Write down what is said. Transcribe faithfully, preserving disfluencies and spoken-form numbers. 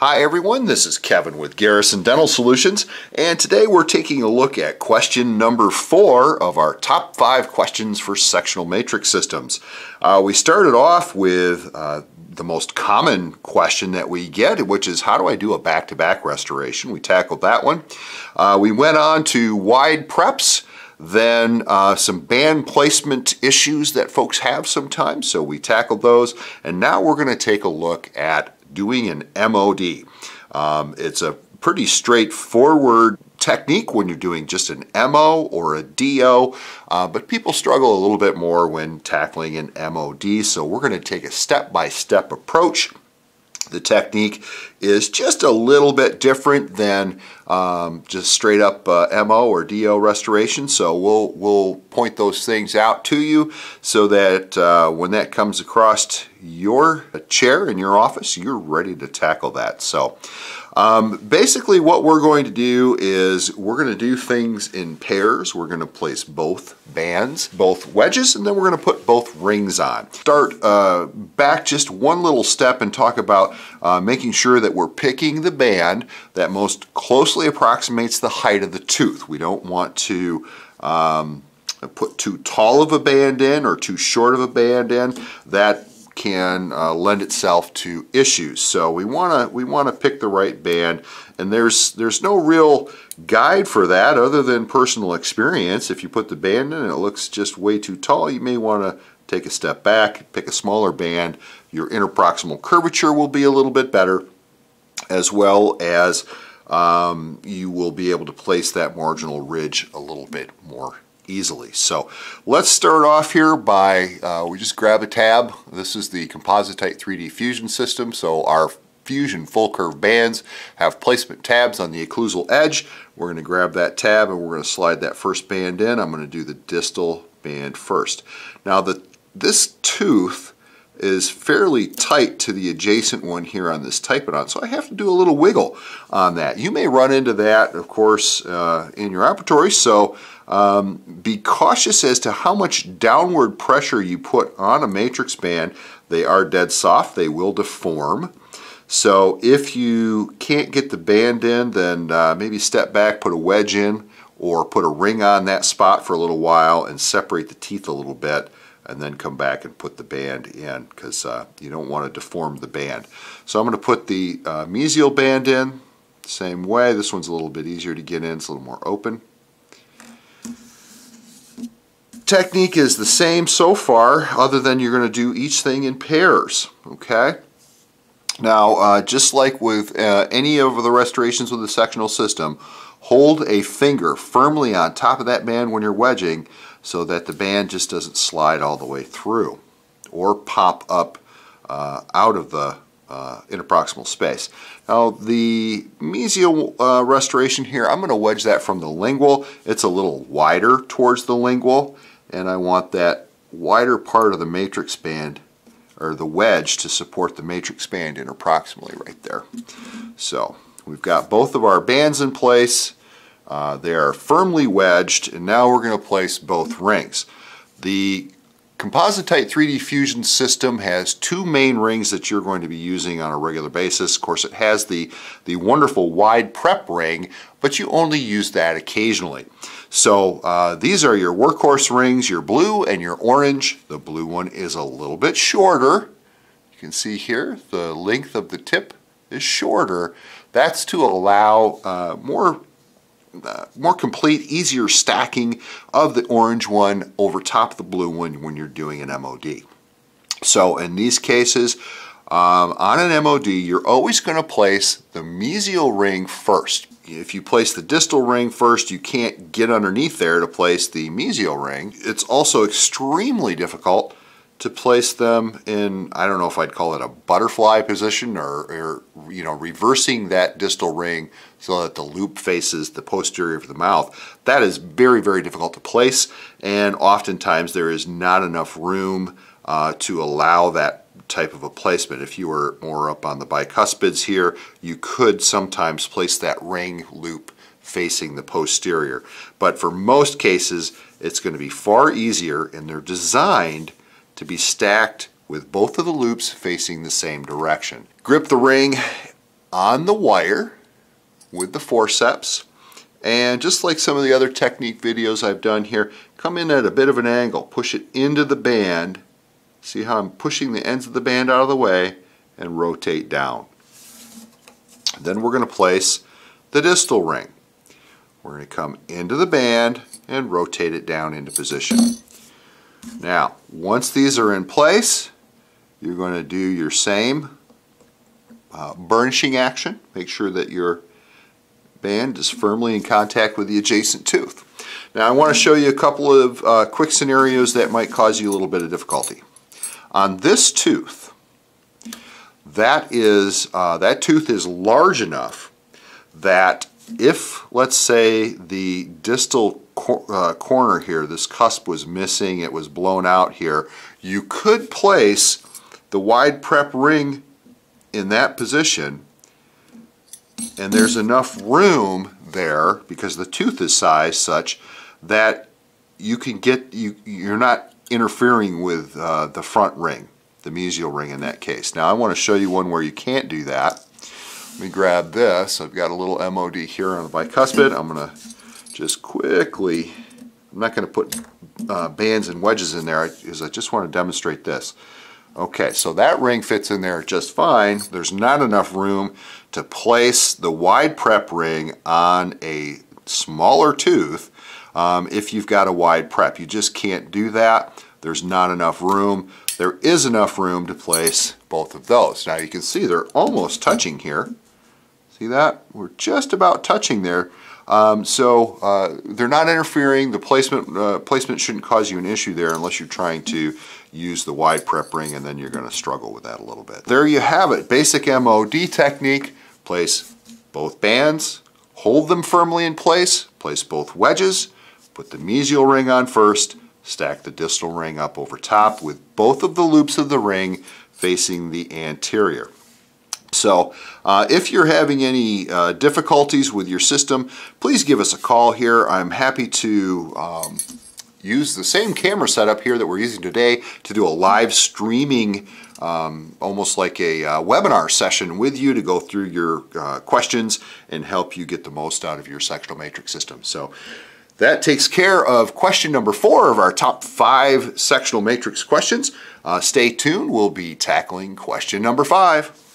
Hi everyone, this is Kevin with Garrison Dental Solutions, and today we're taking a look at question number four of our top five questions for sectional matrix systems. Uh, we started off with uh, the most common question that we get, which is how do I do a back-to-back restoration? We tackled that one. Uh, we went on to wide preps, then uh, some band placement issues that folks have sometimes, so we tackled those, and now we're going to take a look at doing an M O D. Um, it's a pretty straightforward technique when you're doing just an M O or a D O, uh, but people struggle a little bit more when tackling an M O D, so we're going to take a step-by-step approach. The technique is just a little bit different than um, just straight up uh, M O or D O restoration, so we'll, we'll point those things out to you so that uh, when that comes across your chair in your office, you're ready to tackle that. So um, basically what we're going to do is we're going to do things in pairs. We're going to place both bands, both wedges, and then we're going to put both rings on. Start uh, back just one little step and talk about uh, making sure that we're picking the band that most closely approximates the height of the tooth. We don't want to um, put too tall of a band in or too short of a band in. That can uh, lend itself to issues. So we want to we want to pick the right band, and there's there's no real guide for that other than personal experience. If you put the band in and it looks just way too tall, you may want to take a step back, pick a smaller band. Your interproximal curvature will be a little bit better, as well as um, you will be able to place that marginal ridge a little bit more easily. So let's start off here by, uh, we just grab a tab. This is the Composite-Tight three D Fusion System, so our Fusion Full Curve Bands have placement tabs on the occlusal edge. We're going to grab that tab and we're going to slide that first band in. I'm going to do the distal band first. Now the, this tooth is fairly tight to the adjacent one here on this typodont, so I have to do a little wiggle on that. You may run into that, of course, uh, in your operatory, so um, be cautious as to how much downward pressure you put on a matrix band. They are dead soft, they will deform. So if you can't get the band in, then uh, maybe step back, put a wedge in, or put a ring on that spot for a little while and separate the teeth a little bit, and then come back and put the band in, because uh, you don't want to deform the band. So I'm going to put the uh, mesial band in the same way. This one's a little bit easier to get in, it's a little more open. Technique is the same so far, other than you're going to do each thing in pairs, okay? Now, uh, just like with uh, any of the restorations with the sectional system, hold a finger firmly on top of that band when you're wedging so that the band just doesn't slide all the way through or pop up uh, out of the uh, interproximal space. Now the mesial uh, restoration here, I'm going to wedge that from the lingual. It's a little wider towards the lingual, and I want that wider part of the matrix band or the wedge to support the matrix band interproximally right there. So we've got both of our bands in place. Uh, they are firmly wedged, and now we're going to place both rings. The Composite-Tight three D Fusion System has two main rings that you're going to be using on a regular basis. Of course, it has the, the wonderful wide prep ring, but you only use that occasionally. So uh, these are your workhorse rings, your blue and your orange. The blue one is a little bit shorter. You can see here the length of the tip is shorter. That's to allow uh, more Uh, more complete, easier stacking of the orange one over top of the blue one when you're doing an M O D. So in these cases, um, on an M O D, you're always going to place the mesial ring first. If you place the distal ring first, you can't get underneath there to place the mesial ring. It's also extremely difficult to place them in, I don't know if I'd call it a butterfly position, or, or you know, reversing that distal ring so that the loop faces the posterior of the mouth. That is very, very difficult to place, and oftentimes there is not enough room uh, to allow that type of a placement. If you were more up on the bicuspids here, you could sometimes place that ring loop facing the posterior. But for most cases, it's going to be far easier, and they're designed to be stacked with both of the loops facing the same direction. Grip the ring on the wire with the forceps, and just like some of the other technique videos I've done here, come in at a bit of an angle, push it into the band. See how I'm pushing the ends of the band out of the way and rotate down. Then we're going to place the distal ring. We're going to come into the band and rotate it down into position. Now, once these are in place, you're going to do your same uh, burnishing action. Make sure that your band is firmly in contact with the adjacent tooth. Now, I want to show you a couple of uh, quick scenarios that might cause you a little bit of difficulty. On this tooth, that is uh, that tooth is large enough that if, let's say, the distal cor uh, corner here, this cusp was missing, it was blown out here, you could place the wide prep ring in that position, and there's enough room there because the tooth is sized such that you can get you you're not interfering with uh, the front ring, the mesial ring in that case. Now I want to show you one where you can't do that. Let me grab this. I've got a little M O D here on the bicuspid. I'm going to just quickly, I'm not going to put uh, bands and wedges in there because I just want to demonstrate this. Okay, so that ring fits in there just fine. There's not enough room to place the wide prep ring on a smaller tooth um, if you've got a wide prep. You just can't do that. There's not enough room. There is enough room to place both of those. Now you can see they're almost touching here. See that? We're just about touching there. Um, so uh, they're not interfering. The placement uh, placement shouldn't cause you an issue there unless you're trying to use the wide prep ring, and then you're going to struggle with that a little bit. There you have it. Basic M O D technique. Place both bands, hold them firmly in place, place both wedges, put the mesial ring on first, stack the distal ring up over top with both of the loops of the ring facing the anterior. So uh, if you're having any uh, difficulties with your system, please give us a call here. I'm happy to um, use the same camera setup here that we're using today to do a live streaming, um, almost like a uh, webinar session with you to go through your uh, questions and help you get the most out of your sectional matrix system. So that takes care of question number four of our top five sectional matrix questions. Uh, stay tuned. We'll be tackling question number five.